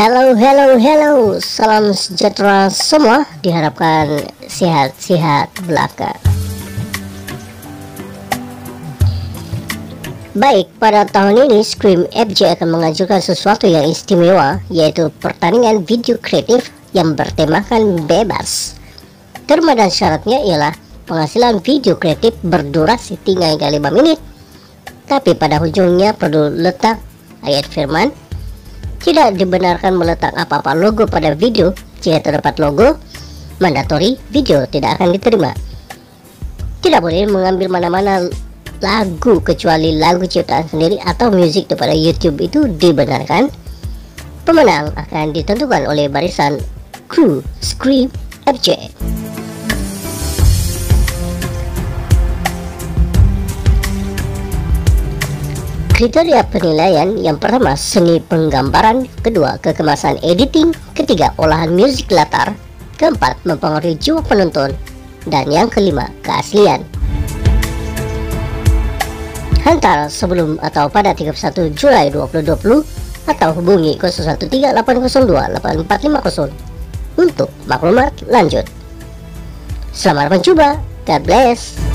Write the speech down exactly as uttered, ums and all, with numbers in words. Hello, hello, hello, salam sejahtera semua, diharapkan sehat-sehat belaka. Baik, pada tahun ini Scream F J akan mengajukan sesuatu yang istimewa, yaitu pertandingan video kreatif yang bertemakan bebas. Terma dan syaratnya ialah penghasilan video kreatif berdurasi tiga hingga lima menit, tapi pada ujungnya perlu letak ayat firman. Tidak dibenarkan meletak apa-apa logo pada video. Jika terdapat logo, mandatori video tidak akan diterima. Tidak boleh mengambil mana-mana lagu kecuali lagu ciptaan sendiri atau musik daripada YouTube itu dibenarkan. Pemenang akan ditentukan oleh barisan kru Scream F J. Kriteria penilaian: yang pertama, seni penggambaran; kedua, kekemasan editing; ketiga, olahan musik latar; keempat, mempengaruhi jiwa penonton; dan yang kelima, keaslian. Hantar sebelum atau pada tiga puluh satu Juli dua ribu dua puluh atau hubungi nol satu tiga, delapan nol dua, delapan empat lima nol untuk maklumat lanjut. Selamat mencoba, God bless.